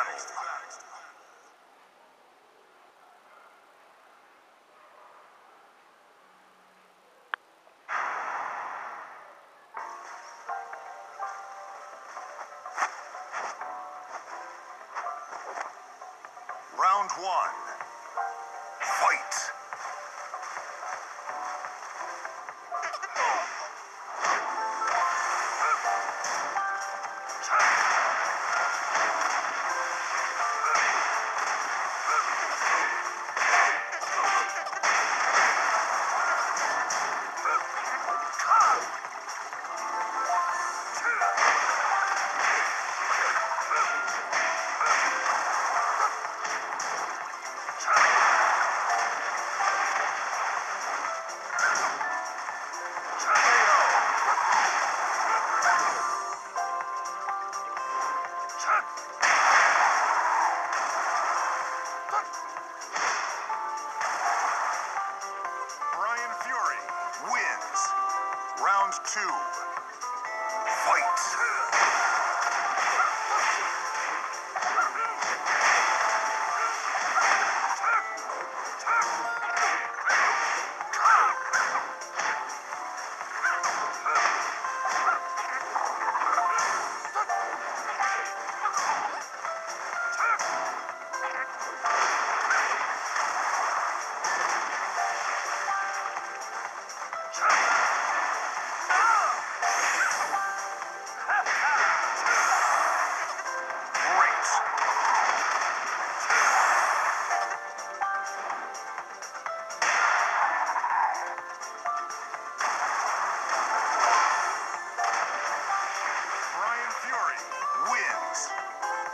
battle. Round one, fight. Two, fight.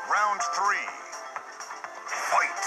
Round 3, fight!